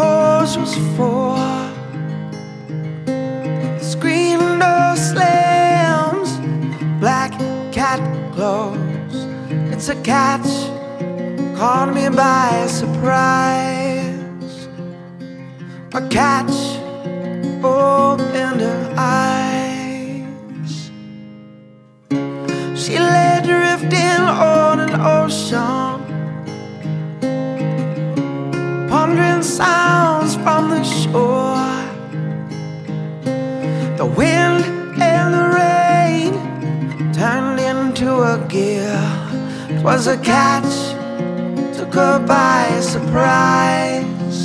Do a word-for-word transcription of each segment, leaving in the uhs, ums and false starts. cause was for. Screen door slams, black cat glows. It's a catch, caught me by surprise. A catch, oh, in her eyes. She lay drifting on an ocean, wandering sounds from the shore. The wind and the rain turned into a gear. 'Twas a catch, took her by surprise.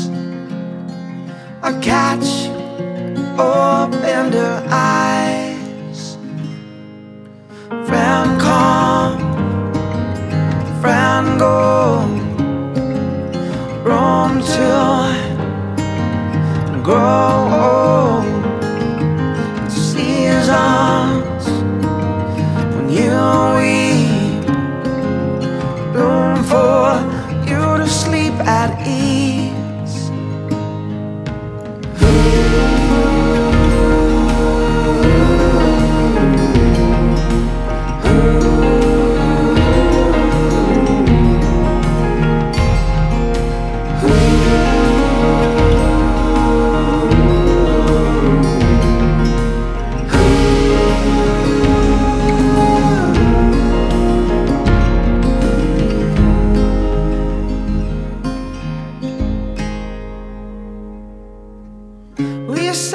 A catch opened her eyes. Friend come, friend go, roam till grow old. Seasons when you weep, room for you to sleep at ease.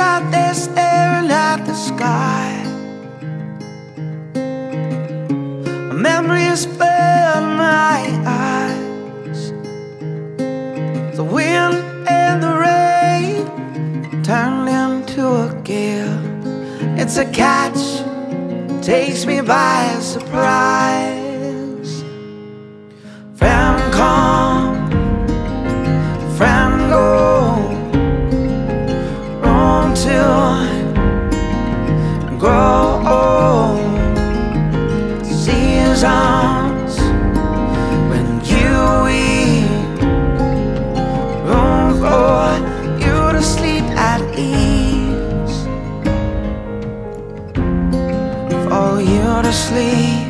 Sat there staring at the sky. Memories filled my eyes. The wind and the rain turned into a gale. It's a catch, takes me by surprise. Friend come, friend go, till grow old. Seasons when you weep, room for you to sleep at ease, for you to sleep